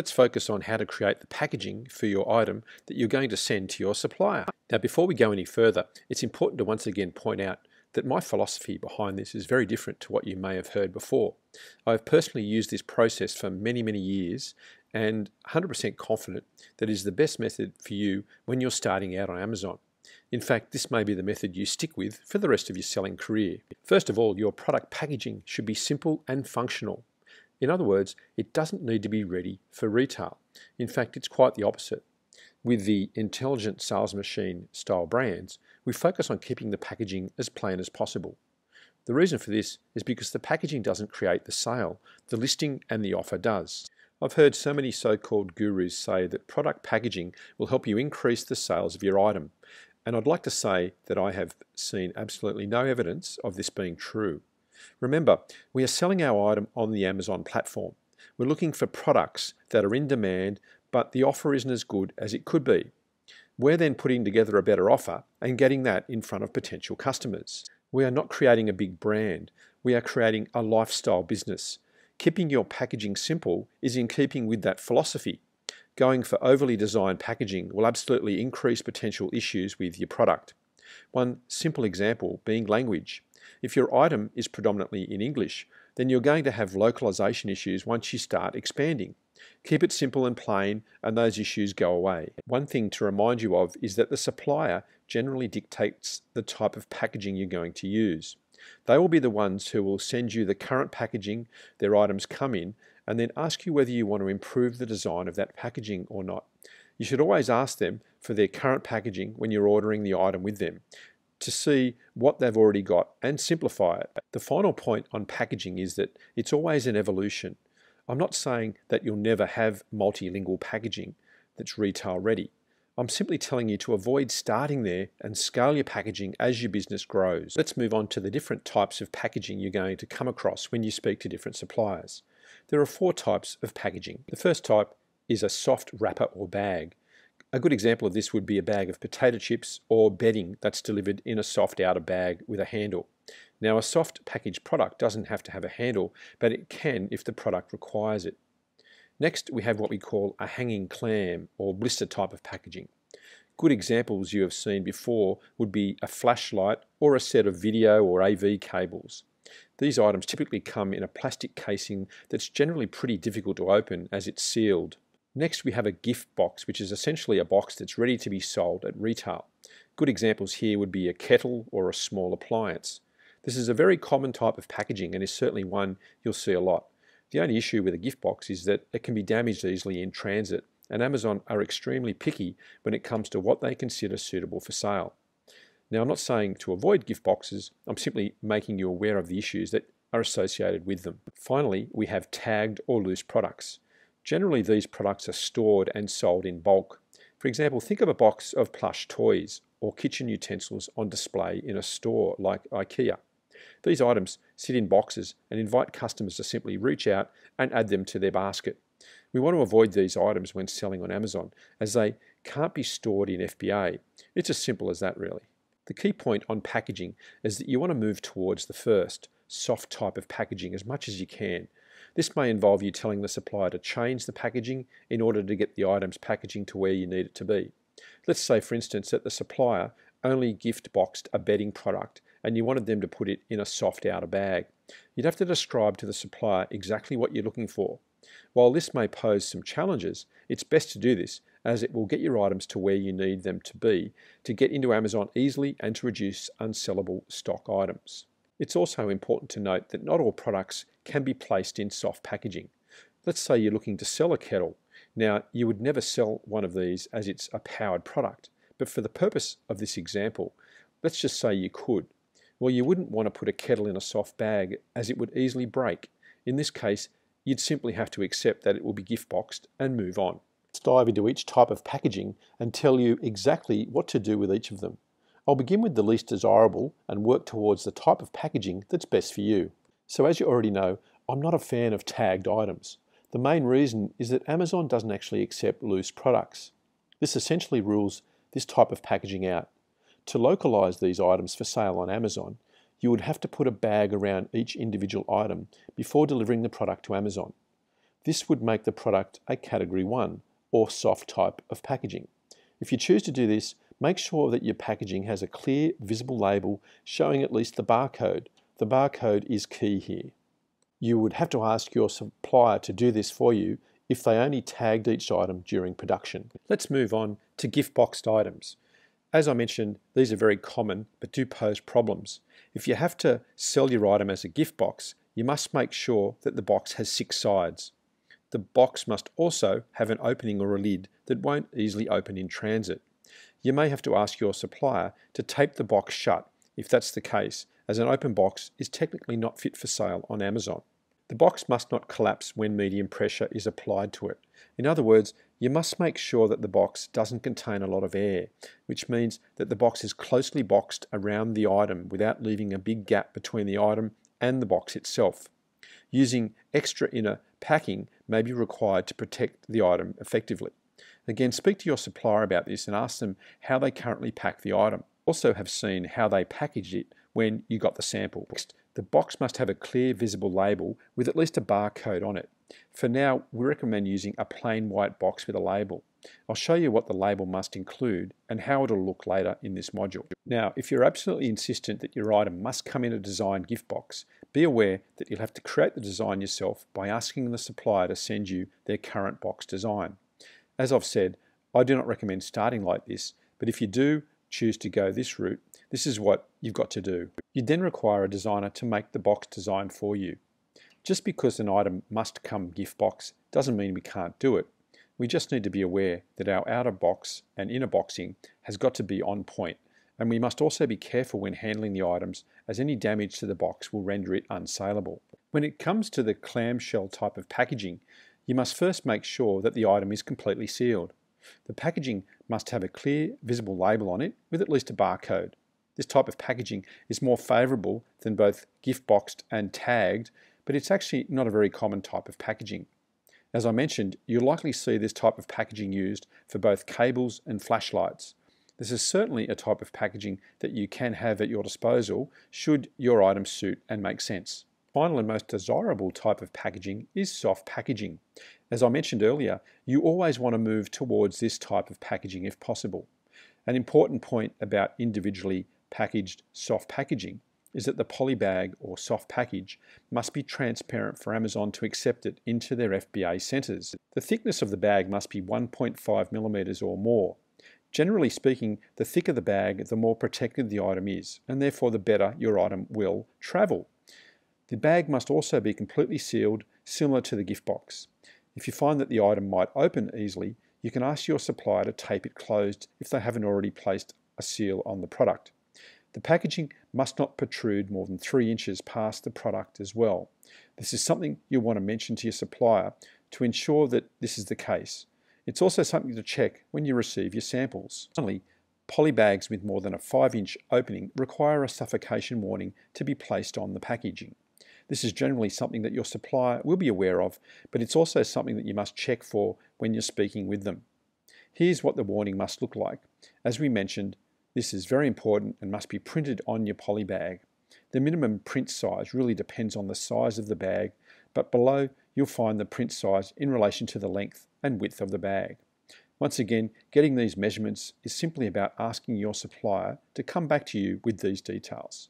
let's focus on how to create the packaging for your item that you're going to send to your supplier. Now, before we go any further, it's important to once again point out that my philosophy behind this is very different to what you may have heard before. I've personally used this process for many, many years and 100% confident that it is the best method for you when you're starting out on Amazon. In fact, this may be the method you stick with for the rest of your selling career. First of all, your product packaging should be simple and functional. In other words, it doesn't need to be ready for retail. In fact, it's quite the opposite. With the Intelligent Sales Machine style brands, we focus on keeping the packaging as plain as possible. The reason for this is because the packaging doesn't create the sale, the listing and the offer does. I've heard so many so-called gurus say that product packaging will help you increase the sales of your item, and I'd like to say that I have seen absolutely no evidence of this being true. Remember, we are selling our item on the Amazon platform. We're looking for products that are in demand, but the offer isn't as good as it could be. We're then putting together a better offer and getting that in front of potential customers. We are not creating a big brand. We are creating a lifestyle business. Keeping your packaging simple is in keeping with that philosophy. Going for overly designed packaging will absolutely increase potential issues with your product. One simple example being language. If your item is predominantly in English, then you're going to have localization issues once you start expanding. Keep it simple and plain, and those issues go away. One thing to remind you of is that the supplier generally dictates the type of packaging you're going to use. They will be the ones who will send you the current packaging their items come in, and then ask you whether you want to improve the design of that packaging or not. You should always ask them for their current packaging when you're ordering the item with them, to see what they've already got and simplify it. The final point on packaging is that it's always an evolution. I'm not saying that you'll never have multilingual packaging that's retail ready. I'm simply telling you to avoid starting there and scale your packaging as your business grows. Let's move on to the different types of packaging you're going to come across when you speak to different suppliers. There are four types of packaging. The first type is a soft wrapper or bag. A good example of this would be a bag of potato chips or bedding that's delivered in a soft outer bag with a handle. Now, a soft packaged product doesn't have to have a handle, but it can if the product requires it. Next, we have what we call a hanging clam or blister type of packaging. Good examples you have seen before would be a flashlight or a set of video or AV cables. These items typically come in a plastic casing that's generally pretty difficult to open as it's sealed. Next, we have a gift box, which is essentially a box that's ready to be sold at retail. Good examples here would be a kettle or a small appliance. This is a very common type of packaging and is certainly one you'll see a lot. The only issue with a gift box is that it can be damaged easily in transit, and Amazon are extremely picky when it comes to what they consider suitable for sale. Now, I'm not saying to avoid gift boxes, I'm simply making you aware of the issues that are associated with them. Finally, we have tagged or loose products. Generally, these products are stored and sold in bulk. For example, think of a box of plush toys or kitchen utensils on display in a store like IKEA. These items sit in boxes and invite customers to simply reach out and add them to their basket. We want to avoid these items when selling on Amazon, as they can't be stored in FBA. It's as simple as that, really. The key point on packaging is that you want to move towards the first, soft type of packaging as much as you can. This may involve you telling the supplier to change the packaging in order to get the item's packaging to where you need it to be. Let's say, for instance, that the supplier only gift boxed a bedding product and you wanted them to put it in a soft outer bag. You'd have to describe to the supplier exactly what you're looking for. While this may pose some challenges, it's best to do this as it will get your items to where you need them to be to get into Amazon easily and to reduce unsellable stock items. It's also important to note that not all products can be placed in soft packaging. Let's say you're looking to sell a kettle. Now, you would never sell one of these as it's a powered product, but for the purpose of this example, let's just say you could. Well, you wouldn't want to put a kettle in a soft bag as it would easily break. In this case, you'd simply have to accept that it will be gift boxed and move on. Let's dive into each type of packaging and tell you exactly what to do with each of them. I'll begin with the least desirable and work towards the type of packaging that's best for you. So as you already know, I'm not a fan of tagged items. The main reason is that Amazon doesn't actually accept loose products. This essentially rules this type of packaging out. To localize these items for sale on Amazon, you would have to put a bag around each individual item before delivering the product to Amazon. This would make the product a Category 1 or soft type of packaging. If you choose to do this, make sure that your packaging has a clear, visible label showing at least the barcode. The barcode is key here. You would have to ask your supplier to do this for you if they only tagged each item during production. Let's move on to gift boxed items. As I mentioned, these are very common but do pose problems. If you have to sell your item as a gift box, you must make sure that the box has 6 sides. The box must also have an opening or a lid that won't easily open in transit. You may have to ask your supplier to tape the box shut if that's the case, as an open box is technically not fit for sale on Amazon. The box must not collapse when medium pressure is applied to it. In other words, you must make sure that the box doesn't contain a lot of air, which means that the box is closely boxed around the item without leaving a big gap between the item and the box itself. Using extra inner packing may be required to protect the item effectively. Again, speak to your supplier about this and ask them how they currently pack the item. Also have seen how they packaged it when you got the sample. The box must have a clear, visible label with at least a barcode on it. For now, we recommend using a plain white box with a label. I'll show you what the label must include and how it'll look later in this module. Now, if you're absolutely insistent that your item must come in a design gift box, be aware that you'll have to create the design yourself by asking the supplier to send you their current box design. As I've said, I do not recommend starting like this, but if you do choose to go this route, this is what you've got to do. You then require a designer to make the box design for you. Just because an item must come gift box doesn't mean we can't do it. We just need to be aware that our outer box and inner boxing has got to be on point, and we must also be careful when handling the items, as any damage to the box will render it unsaleable. When it comes to the clamshell type of packaging, you must first make sure that the item is completely sealed. The packaging must have a clear, visible label on it with at least a barcode. This type of packaging is more favourable than both gift boxed and tagged, but it's actually not a very common type of packaging. As I mentioned, you'll likely see this type of packaging used for both cables and flashlights. This is certainly a type of packaging that you can have at your disposal should your item suit and make sense. Final and most desirable type of packaging is soft packaging. As I mentioned earlier, you always want to move towards this type of packaging if possible. An important point about individually packaged soft packaging is that the poly bag or soft package must be transparent for Amazon to accept it into their FBA centres. The thickness of the bag must be 1.5 millimetres or more. Generally speaking, the thicker the bag, the more protected the item is, and therefore the better your item will travel. The bag must also be completely sealed, similar to the gift box. If you find that the item might open easily, you can ask your supplier to tape it closed if they haven't already placed a seal on the product. The packaging must not protrude more than 3 inches past the product as well. This is something you'll want to mention to your supplier to ensure that this is the case. It's also something to check when you receive your samples. Finally, poly bags with more than a 5-inch opening require a suffocation warning to be placed on the packaging. This is generally something that your supplier will be aware of, but it's also something that you must check for when you're speaking with them. Here's what the warning must look like. As we mentioned, this is very important and must be printed on your poly bag. The minimum print size really depends on the size of the bag, but below you'll find the print size in relation to the length and width of the bag. Once again, getting these measurements is simply about asking your supplier to come back to you with these details.